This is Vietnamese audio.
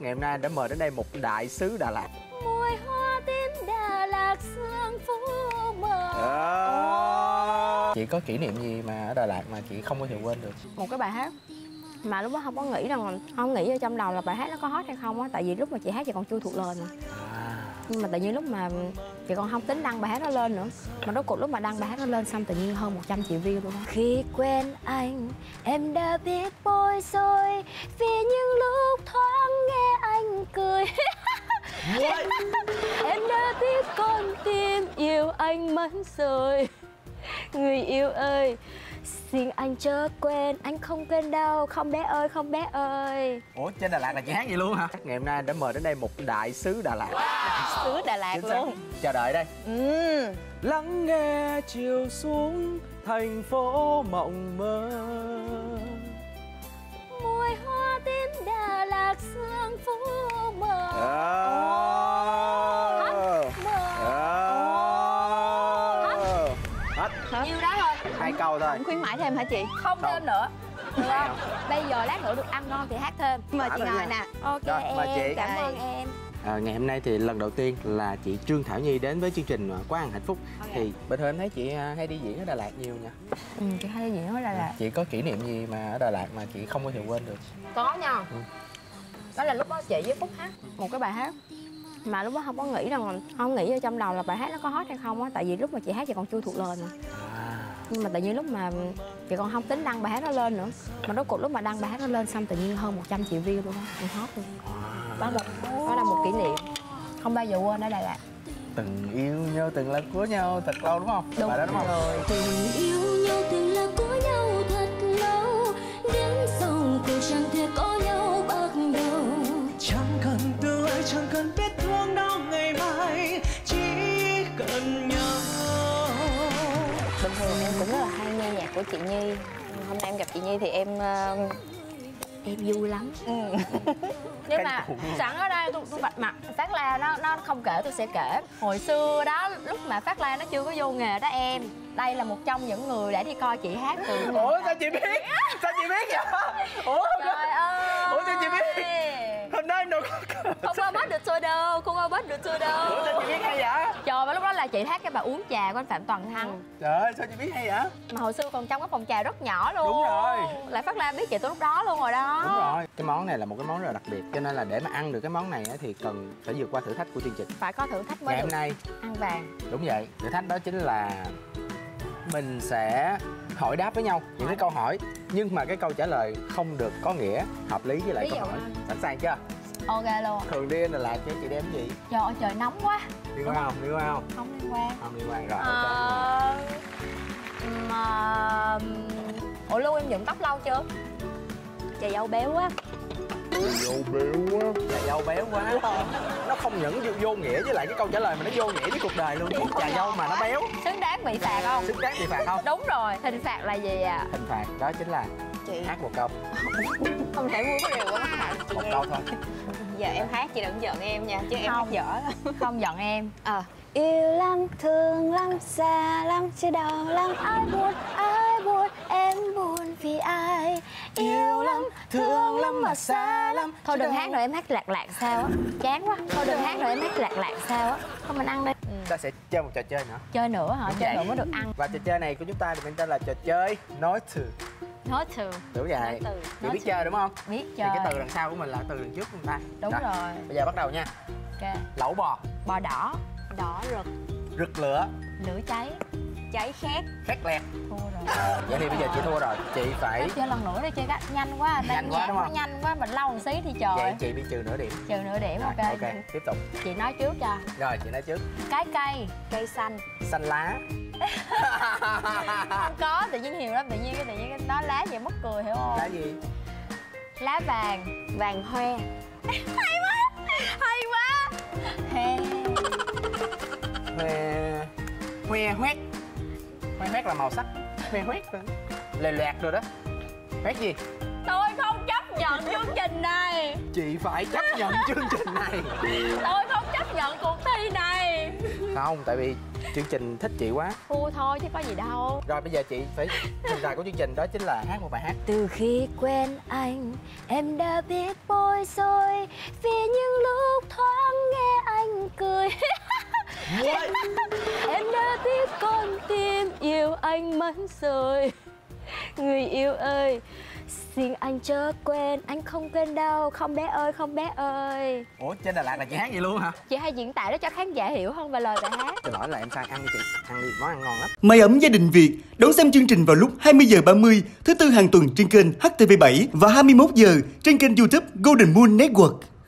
Ngày hôm nay đã mời đến đây một đại sứ Đà Lạt. Mùi hoa tím Đà Lạt sương phú mờ. Chị có kỷ niệm gì mà ở Đà Lạt mà chị không có thể quên được? Một cái bài hát mà lúc đó không có nghĩ rằng, không nghĩ ở trong đầu là bài hát nó có hot hay không á. Tại vì lúc mà chị hát chị còn chưa thuộc lời mà. Nhưng mà tự nhiên lúc mà chị còn không tính đăng bài hát nó lên nữa, mà rốt cuộc lúc mà đăng bài hát nó lên xong tự nhiên hơn 100 triệu view luôn. Khi quen anh em đã biết bối rối, vì những lúc thoáng nghe anh cười. Em đã biết con tim yêu anh mất rồi. Người yêu ơi, xin anh chớ quên, anh không quên đâu, không bé ơi, không bé ơi. Ủa, trên Đà Lạt là chị hát vậy luôn hả? Ngày hôm nay đã mời đến đây một đại sứ Đà Lạt. Wow. Đại sứ Đà Lạt luôn. Chờ đợi đây. Lắng nghe chiều xuống thành phố mộng mơ. Mùi hoa tím Đà Lạt sương phú mờ. Nhiêu đó thôi. Hai câu thôi. Không khuyến mãi thêm hả chị? Không thêm nữa. Được không? Bây giờ lát nữa được ăn ngon thì hát thêm. Mời chị ngồi nè. Ok rồi, em, cảm ơn em. Ngày hôm nay thì lần đầu tiên là chị Trương Thảo Nhi đến với chương trình Quán Ăn Hạnh Phúc. Thì bình thường em thấy chị hay đi diễn ở Đà Lạt nhiều nha. Ừ, chị hay đi diễn ở Đà Lạt. Chị có kỷ niệm gì mà ở Đà Lạt mà chị không có thể quên được? Có nha. Đó là lúc đó chị với Phúc hát một cái bài hát mà lúc đó không có nghĩ rằng, không nghĩ ở trong đầu là bài hát nó có hot hay không á. Tại vì lúc mà chị hát chị còn chưa thuộc lời mà. Nhưng mà tự nhiên lúc mà chị còn không tính đăng bài hát nó lên nữa, mà rốt cuộc lúc mà đăng bài hát nó lên xong tự nhiên hơn 100 triệu view luôn á. Hot luôn. Đó là một kỷ niệm không bao giờ quên ở Đà Lạt. Từng yêu nhau từng là của nhau thật lâu, đúng không? Đúng, bài đó đúng không? Rồi. Từng yêu nhau từng là của nhau thật lâu, đến dòng cũng chẳng thể có nhau bắt đầu. Chẳng cần tương lai, chẳng cần biết thương đau ngày mai, chỉ cần nhau. Bình thường em cũng rất là hay nghe nhạc của chị Nhi. Hôm nay em gặp chị Nhi thì em vui lắm. Nhưng mà sẵn ở đây tôi bạch mặt Phát La, nó không kể tôi sẽ kể. Hồi xưa đó lúc mà Phát La nó chưa có vô nghề đó em, đây là một trong những người đã đi coi chị hát từ... Ủa sao chị biết? Sao chị biết vậy? Ủa trời ơi. Ủa sao chị biết? Hôm nay em đâu có... Không có bớt được tôi đâu, không có bớt được tôi đâu. Ủa sao chị biết hay vậy? Trời mà lúc đó là chị hát cái bà uống trà của anh Phạm Toàn Thăng. Trời ơi sao chị biết hay vậy? Mà hồi xưa còn trong cái phòng trà rất nhỏ luôn. Đúng rồi. Lại Phát La biết chị tôi lúc đó luôn rồi đó. Đúng rồi. Cái món này là một cái món rất là đặc biệt, cho nên là để mà ăn được cái món này thì cần phải vượt qua thử thách của chương trình. Phải có thử thách mới được. Ngày hôm nay ăn vàng. Đúng vậy. Thử thách đó chính là mình sẽ hỏi đáp với nhau những cái câu hỏi, nhưng mà cái câu trả lời không được có nghĩa hợp lý với lại ví câu hỏi. Sẵn sàng chưa? Ok luôn. Thường đi Đà Lạt chứ chị đem gì? Trời ơi trời nóng quá. Liên quan không? Liên quan không? Không liên quan. Không liên quan rồi. Mà ủa Lưu em nhuộm tóc lâu chưa? Trời dâu béo quá. Trà dâu béo quá. Nó không những vô nghĩa với lại cái câu trả lời mà nó vô nghĩa với cuộc đời luôn. Trà dâu mà nó béo. Xứng đáng bị phạt không? Xứng đáng bị phạt không? Đúng rồi. Hình phạt là gì ạ? Hình phạt đó chính là chị hát một câu. Không thể mua cái điều của nó hả? Một câu thôi. Giờ em hát chị đừng giận em nha, chứ em hát dở lắm. Không giận em. Yêu lắm, thương lắm, xa lắm, chứ đau lắm. Ai buồn, em buồn vì ai. Yêu lắm, thương lắm mà xa lắm. Thôi đừng hát rồi em hát lạc lạc sao á. Chán quá. Thôi đừng hát rồi em hát lạc lạc sao á. Thôi mình ăn đi. Ta sẽ chơi một trò chơi nữa. Chơi nữa hả? Chơi nữa mới được ăn. Và trò chơi này của chúng ta được mang tên là trò chơi nói từ. Nói từ. Đúng vậy. Chị biết chơi đúng không? Biết chơi. Thì cái từ đằng sau của mình là từ đằng trước của người ta. Đúng rồi. Bây giờ bắt đầu nha. Ok. Lẩu bò. Bò đỏ. Đỏ rực. Rực lửa. Lửa cháy. Cháy khét. Khét lẹt. Thua rồi. Vậy thì bây giờ chị thua rồi. Chị phải... Thế chơi lần nữa đi, chơi gắt. Nhanh quá. Nhanh quá đúng không? Nhanh quá, mình lâu một xí thì trời. Vậy chị bị trừ nửa điểm. Trừ nửa điểm, ok. Ok, tiếp tục. Chị nói trước cho. Rồi, chị nói trước. Cái cây. Cây xanh. Xanh lá. Không có, tự nhiên hiểu lắm. Tự nhiên nó lá vậy mất cười hiểu không? Lá gì? Lá vàng. Vàng hoe. Hay quá. Hay quá. He. Hoe hoét. Hoe hoét là màu sắc. Hoe hoét lè loẹt rồi đó. Hoét gì? Tôi không chấp nhận chương trình này. Chị phải chấp nhận chương trình này. Tôi không chấp nhận cuộc thi này. Không, tại vì chương trình thích chị quá. Thua thôi chứ có gì đâu. Rồi bây giờ chị phải trình bày của chương trình đó chính là hát một bài hát. Từ khi quen anh em đã biết bối rối, vì anh mất rồi. Người yêu ơi, xin anh chớ quên, anh không quên đâu, không bé ơi, không bé ơi. Ủa, trên Đà Lạt là chị hát vậy luôn hả? Chị hay diễn tả đó cho khán giả hiểu hơn về lời bài hát. Tôi nói là em sai, ăn đi chị, ăn đi, món ăn ngon lắm. Mây ấm gia đình Việt, đón xem chương trình vào lúc 20h30 thứ Tư hàng tuần trên kênh HTV7 và 21h trên kênh YouTube Golden Moon Network.